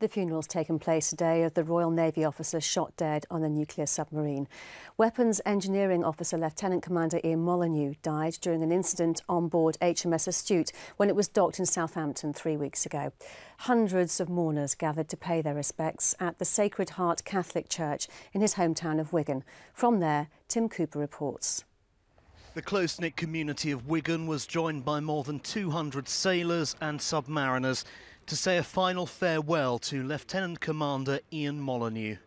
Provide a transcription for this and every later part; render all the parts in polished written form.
The funeral's taken place today of the Royal Navy officer shot dead on a nuclear submarine. Weapons Engineering Officer Lieutenant Commander Ian Molyneux died during an incident on board HMS Astute when it was docked in Southampton 3 weeks ago. Hundreds of mourners gathered to pay their respects at the Sacred Heart Catholic Church in his hometown of Wigan. From there, Tim Cooper reports. The close-knit community of Wigan was joined by more than 200 sailors and submariners to say a final farewell to Lieutenant Commander Ian Molyneux.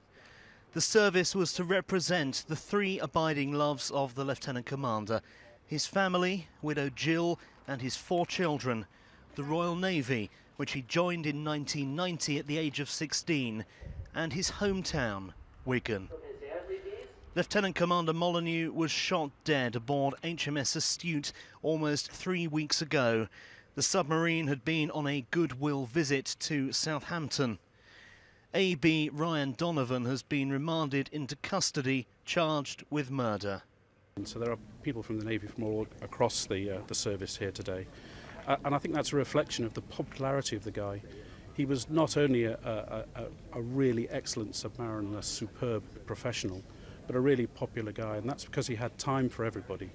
The service was to represent the three abiding loves of the Lieutenant Commander: his family, widow Jill, and his four children, the Royal Navy, which he joined in 1990 at the age of 16, and his hometown, Wigan. Lieutenant Commander Molyneux was shot dead aboard HMS Astute almost 3 weeks ago. The submarine had been on a goodwill visit to Southampton. AB Ryan Donovan has been remanded into custody, charged with murder. And so there are people from the Navy from all across the service here today. And I think that's a reflection of the popularity of the guy. He was not only a really excellent submariner, a superb professional, but a really popular guy, and that's because he had time for everybody.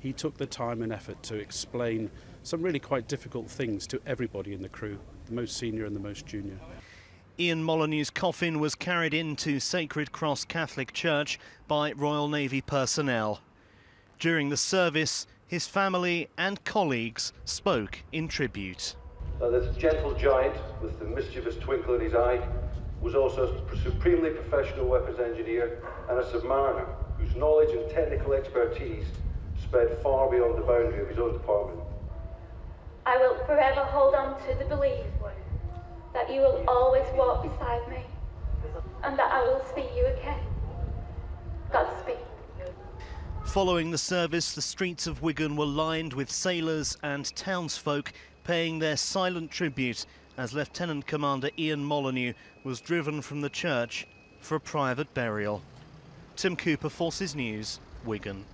He took the time and effort to explain some really quite difficult things to everybody in the crew, the most senior and the most junior. Ian Molyneux's coffin was carried into Sacred Cross Catholic Church by Royal Navy personnel. During the service, his family and colleagues spoke in tribute. This gentle giant with the mischievous twinkle in his eye was also a supremely professional weapons engineer and a submariner whose knowledge and technical expertise spread far beyond the boundary of his own department. I will forever hold on to the belief that you will always walk beside me and that I will see you again. Godspeed. Following the service, the streets of Wigan were lined with sailors and townsfolk paying their silent tribute as Lieutenant Commander Ian Molyneux was driven from the church for a private burial. Tim Cooper, Forces News, Wigan.